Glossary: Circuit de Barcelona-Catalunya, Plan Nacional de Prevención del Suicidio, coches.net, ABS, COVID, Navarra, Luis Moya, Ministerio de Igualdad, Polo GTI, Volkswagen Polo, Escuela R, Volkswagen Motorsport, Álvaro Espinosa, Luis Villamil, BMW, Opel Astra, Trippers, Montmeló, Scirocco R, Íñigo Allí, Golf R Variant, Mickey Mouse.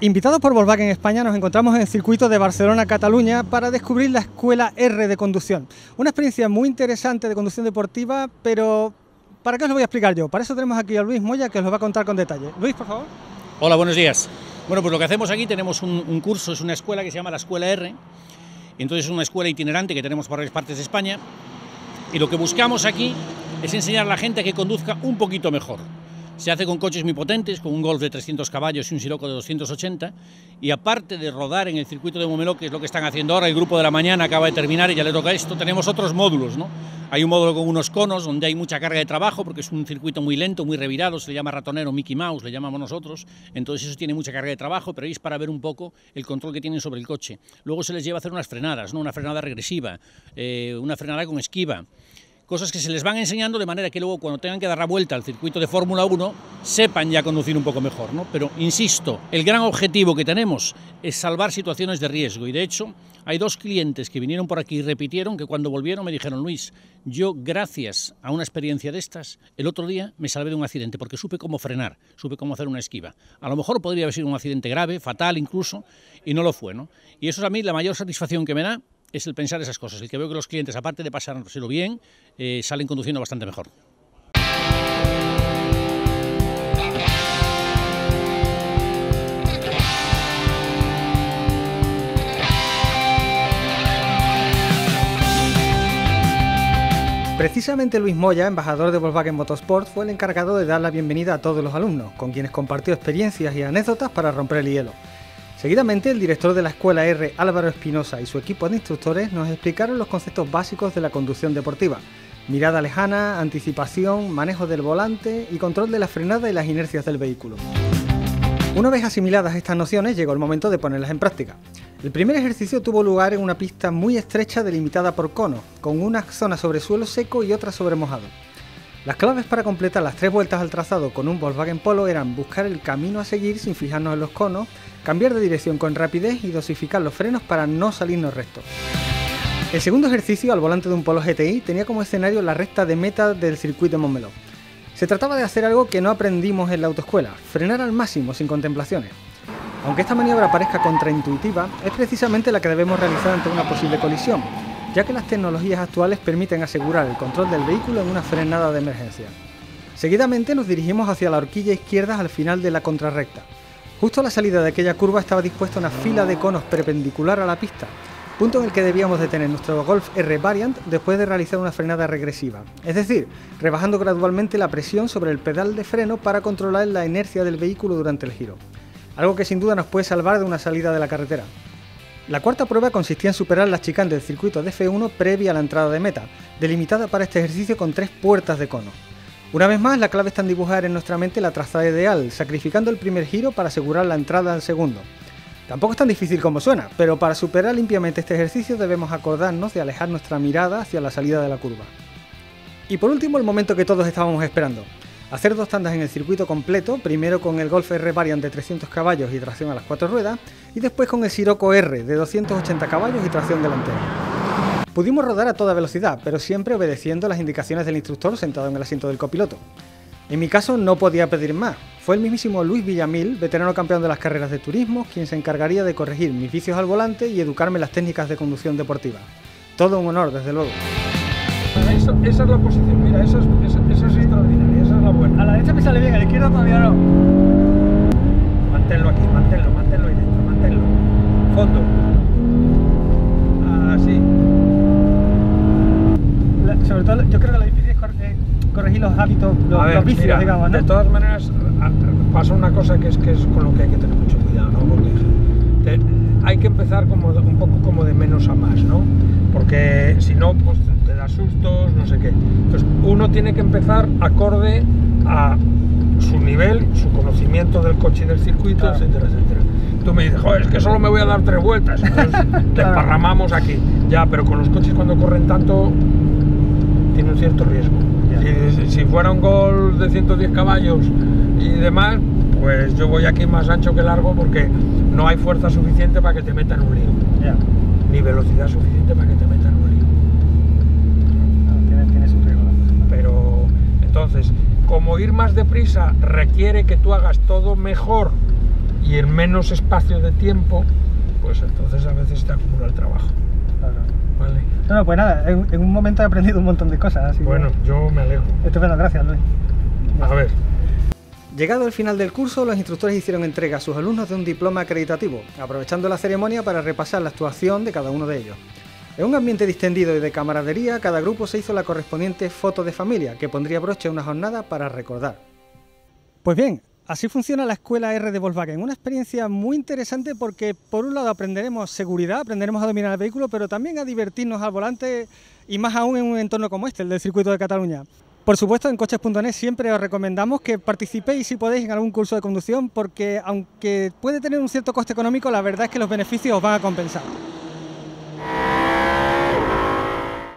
Invitados por Volkswagen España, nos encontramos en el circuito de Barcelona-Cataluña para descubrir la Escuela R de conducción. Una experiencia muy interesante de conducción deportiva, pero ¿para qué os lo voy a explicar yo? Para eso tenemos aquí a Luis Moya, que os lo va a contar con detalle. Luis, por favor. Hola, buenos días. Bueno, pues lo que hacemos aquí, tenemos un curso, es una escuela que se llama la Escuela R. Entonces es una escuela itinerante que tenemos por varias partes de España. Y lo que buscamos aquí es enseñar a la gente a que conduzca un poquito mejor. Se hace con coches muy potentes, con un Golf de 300 caballos y un Scirocco de 280, y aparte de rodar en el circuito de Montmeló, que es lo que están haciendo ahora, el grupo de la mañana acaba de terminar y ya le toca esto, tenemos otros módulos, ¿no? Hay un módulo con unos conos donde hay mucha carga de trabajo porque es un circuito muy lento, muy revirado, se le llama ratonero, Mickey Mouse, le llamamos nosotros, entonces eso tiene mucha carga de trabajo, pero ahí es para ver un poco el control que tienen sobre el coche. Luego se les lleva a hacer unas frenadas, ¿no? Una frenada regresiva, una frenada con esquiva. Cosas que se les van enseñando de manera que luego cuando tengan que dar la vuelta al circuito de Fórmula 1 sepan ya conducir un poco mejor, ¿no? Pero insisto, el gran objetivo que tenemos es salvar situaciones de riesgo y de hecho hay dos clientes que vinieron por aquí y repitieron que cuando volvieron me dijeron: Luis, yo gracias a una experiencia de estas el otro día me salvé de un accidente porque supe cómo frenar, supe cómo hacer una esquiva. A lo mejor podría haber sido un accidente grave, fatal incluso, y no lo fue, ¿no? Y eso es a mí la mayor satisfacción que me da, es el pensar esas cosas, el que veo que los clientes, aparte de pasárselo bien, salen conduciendo bastante mejor. Precisamente Luis Moya, embajador de Volkswagen Motorsport, fue el encargado de dar la bienvenida a todos los alumnos, con quienes compartió experiencias y anécdotas para romper el hielo. Seguidamente, el director de la Escuela R, Álvaro Espinosa, y su equipo de instructores nos explicaron los conceptos básicos de la conducción deportiva: mirada lejana, anticipación, manejo del volante y control de la frenada y las inercias del vehículo. Una vez asimiladas estas nociones, llegó el momento de ponerlas en práctica. El primer ejercicio tuvo lugar en una pista muy estrecha delimitada por conos, con una zona sobre suelo seco y otra sobre mojado. Las claves para completar las tres vueltas al trazado con un Volkswagen Polo eran buscar el camino a seguir sin fijarnos en los conos, cambiar de dirección con rapidez y dosificar los frenos para no salirnos rectos. El segundo ejercicio, al volante de un Polo GTI, tenía como escenario la recta de meta del circuito de Montmeló. Se trataba de hacer algo que no aprendimos en la autoescuela: frenar al máximo sin contemplaciones. Aunque esta maniobra parezca contraintuitiva, es precisamente la que debemos realizar ante una posible colisión, ya que las tecnologías actuales permiten asegurar el control del vehículo en una frenada de emergencia. Seguidamente nos dirigimos hacia la horquilla izquierda al final de la contrarrecta. Justo a la salida de aquella curva estaba dispuesta una fila de conos perpendicular a la pista, punto en el que debíamos detener nuestro Golf R Variant después de realizar una frenada regresiva, es decir, rebajando gradualmente la presión sobre el pedal de freno para controlar la inercia del vehículo durante el giro, algo que sin duda nos puede salvar de una salida de la carretera. La cuarta prueba consistía en superar las chicanes del circuito de F1 previa a la entrada de meta, delimitada para este ejercicio con tres puertas de cono. Una vez más, la clave está en dibujar en nuestra mente la trazada ideal, sacrificando el primer giro para asegurar la entrada al segundo. Tampoco es tan difícil como suena, pero para superar limpiamente este ejercicio debemos acordarnos de alejar nuestra mirada hacia la salida de la curva. Y por último, el momento que todos estábamos esperando: hacer dos tandas en el circuito completo, primero con el Golf R Variant de 300 caballos y tracción a las cuatro ruedas, y después con el Scirocco R de 280 caballos y tracción delantera. Pudimos rodar a toda velocidad, pero siempre obedeciendo las indicaciones del instructor sentado en el asiento del copiloto. En mi caso no podía pedir más, fue el mismísimo Luis Villamil, veterano campeón de las carreras de turismo, quien se encargaría de corregir mis vicios al volante y educarme en las técnicas de conducción deportiva. Todo un honor, desde luego. Esa es la posición, mira, esa es extraordinaria, esa es la buena. A la derecha me sale bien, a la izquierda todavía no. Manténlo aquí, manténlo ahí dentro, manténlo. Fondo. Así. Sobre todo, yo creo que lo difícil es corregir los hábitos, los vicios, mira, digamos, ¿no? De todas maneras, pasa una cosa que es con lo que hay que tener mucho cuidado, ¿no? Porque hay que empezar un poco como de menos a más, ¿no? Porque si no, pues te da sustos, no sé qué. Entonces uno tiene que empezar acorde a su nivel, su conocimiento del coche y del circuito, claro, etcétera, etcétera. Tú me dices: joder, es que solo me voy a dar tres vueltas, entonces te emparramamos aquí. Ya, pero con los coches cuando corren tanto, tiene un cierto riesgo. Si fuera un Golf de 110 caballos y demás, pues yo voy aquí más ancho que largo porque no hay fuerza suficiente para que te metan un lío, yeah, ni velocidad suficiente para que te metan un lío. No, tiene su regla. Pero entonces, como ir más deprisa requiere que tú hagas todo mejor y en menos espacio de tiempo, pues entonces a veces te acumula el trabajo. Claro. Vale. Bueno, pues nada, en un momento he aprendido un montón de cosas. Así bueno, que... yo me alegro. Estupendo, gracias Luis. A ver. Llegado el final del curso, los instructores hicieron entrega a sus alumnos de un diploma acreditativo, aprovechando la ceremonia para repasar la actuación de cada uno de ellos. En un ambiente distendido y de camaradería, cada grupo se hizo la correspondiente foto de familia, que pondría broche a una jornada para recordar. Pues bien, así funciona la Escuela R de Volkswagen, una experiencia muy interesante porque por un lado aprenderemos seguridad, aprenderemos a dominar el vehículo, pero también a divertirnos al volante y más aún en un entorno como este, el del Circuito de Cataluña. Por supuesto, en coches.net siempre os recomendamos que participéis si podéis en algún curso de conducción porque aunque puede tener un cierto coste económico, la verdad es que los beneficios os van a compensar.